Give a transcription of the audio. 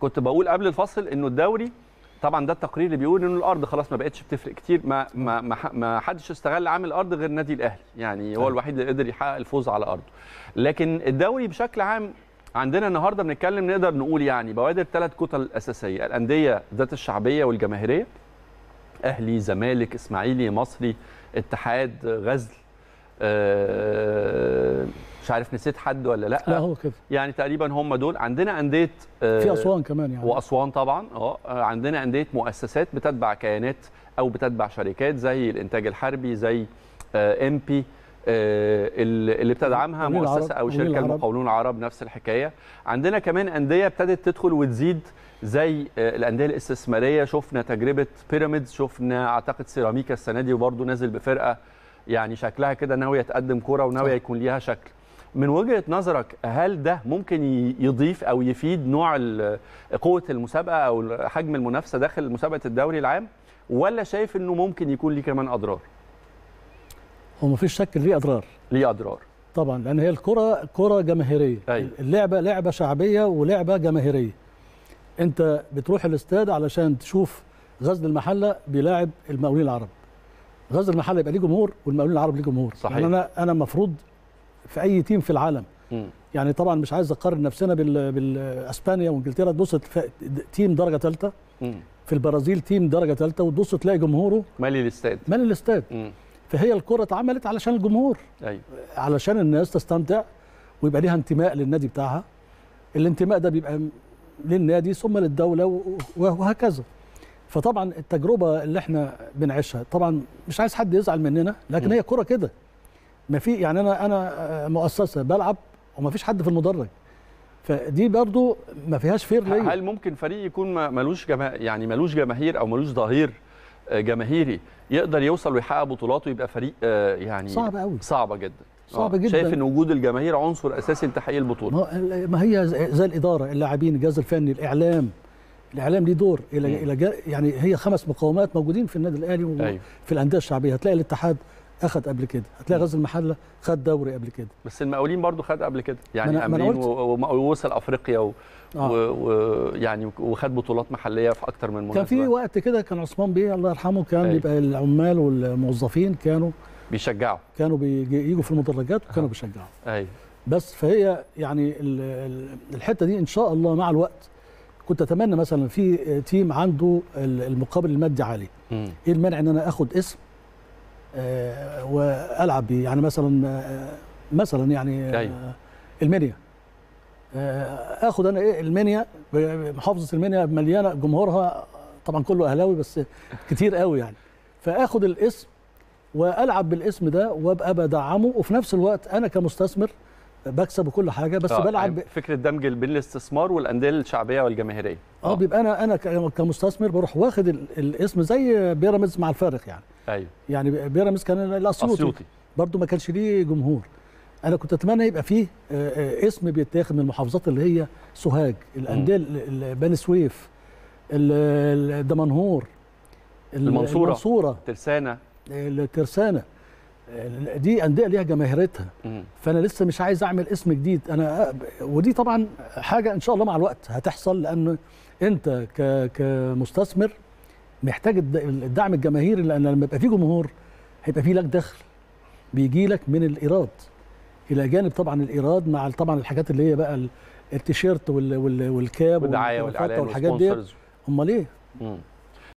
كنت بقول قبل الفصل انه الدوري طبعا ده التقرير اللي بيقول انه الارض خلاص ما بقتش بتفرق كتير، ما حدش استغل عامل الارض غير النادي الاهلي، يعني هو الوحيد اللي قدر يحقق الفوز على ارضه. لكن الدوري بشكل عام عندنا النهارده بنتكلم، نقدر نقول يعني بوادر ثلاث كتل اساسيه: الانديه ذات الشعبيه والجماهيريه، اهلي زمالك اسماعيلي مصري اتحاد غزل، مش عارف نسيت حد ولا لا؟ لا هو كده يعني تقريبا هم دول. عندنا انديه في اسوان كمان يعني، واسوان طبعا عندنا انديه مؤسسات بتتبع كيانات او بتتبع شركات زي الانتاج الحربي، زي ام بي اللي بتدعمها مؤسسه او شركه المقاولون العرب، نفس الحكايه. عندنا كمان انديه ابتدت تدخل وتزيد زي الانديه الاستثماريه، شفنا تجربه بيراميدز، شفنا اعتقد سيراميكا السنه دي وبرده نازل بفرقه يعني شكلها كده ناويه تقدم كوره وناويه يكون ليها شكل. من وجهه نظرك هل ده ممكن يضيف او يفيد نوع قوه المسابقه او حجم المنافسه داخل مسابقه الدوري العام، ولا شايف انه ممكن يكون ليه كمان اضرار؟ هو مفيش شك ليه اضرار. ليه اضرار طبعا، لان هي الكره كره جماهيريه. أيوة. اللعبه لعبه شعبيه ولعبه جماهيريه. انت بتروح الاستاد علشان تشوف غزل المحله بيلاعب المقاولين العرب، غزل المحله يبقى ليه جمهور والمقاولين العرب ليه جمهور. صحيح. يعني انا المفروض في اي تيم في العالم يعني طبعا مش عايز اقارن نفسنا بالاسبانيا وانجلترا، تبص تيم درجه ثالثه، في البرازيل تيم درجه ثالثه، وتبص تلاقي جمهوره مالي الاستاد مالي الاستاد. فهي الكره اتعملت علشان الجمهور. أيوة. علشان الناس تستمتع ويبقى ليها انتماء للنادي بتاعها، الانتماء ده بيبقى للنادي ثم للدوله وهكذا. فطبعا التجربه اللي احنا بنعيشها طبعا مش عايز حد يزعل مننا، لكن هي كره كده، ما في يعني انا مؤسسه بلعب وما فيش حد في المدرج، فدي برضو ما فيهاش فير ليا. هل ممكن فريق يكون ملوش جماهير او ملوش ظهير جماهيري يقدر يوصل ويحقق بطولاته، يبقى فريق يعني صعب قوي، صعبه جدا صعبه جدا. شايف ان وجود الجماهير عنصر اساسي لتحقيق البطوله؟ ما هي زي الاداره، اللاعبين، الجهاز الفني، الاعلام ليه دور يعني هي 5 مقومات موجودين في النادي الاهلي وفي أيوه. الانديه الشعبيه. هتلاقي الاتحاد اخذ قبل كده، هتلاقي غزل المحله خد دوري قبل كده، بس المقاولين برضو خد قبل كده يعني، امين ووصل افريقيا ويعني وخد بطولات محليه في اكتر من مناسبه. كان في وقت كده كان عثمان بيه الله يرحمه كان يبقى العمال والموظفين كانوا بييجوا في المدرجات وكانوا بيشجعوا. ايوه بس فهي يعني الحته دي ان شاء الله مع الوقت كنت اتمنى مثلا في تيم عنده المقابل المادي عالي، ايه المانع ان انا اخد اسم والعب بيه؟ يعني مثلا يعني المنيا، اخد انا ايه المنيا، محافظه المنيا مليانه جمهورها طبعا كله اهلاوي بس كتير قوي يعني، فاخد الاسم والعب بالاسم ده وابقى بدعمه، وفي نفس الوقت انا كمستثمر بكسب وكل حاجه بس بلعب فكره دمج بين الاستثمار والانديه الشعبيه والجماهيريه. بيبقى انا كمستثمر بروح واخد الاسم زي بيراميدز مع الفارق يعني. ايوه يعني بيراميدز كان الاسيوطي برضه ما كانش ليه جمهور. انا كنت اتمنى يبقى فيه اسم بيتاخد من المحافظات اللي هي سوهاج، الانديه بني سويف، الدمنهور، المنصوره، الترسانه، دي انديه ليها جماهيرتها. فانا لسه مش عايز اعمل اسم جديد انا، ودي طبعا حاجه ان شاء الله مع الوقت هتحصل، لان انت كمستثمر محتاج الدعم الجماهيري، لان لما يبقى في جمهور هيبقى في لك دخل بيجي لك من الايراد، الى جانب طبعا الايراد مع طبعا الحاجات اللي هي بقى التيشيرت والكاب والدعايه والاعلان والحاجات دي. امال ايه؟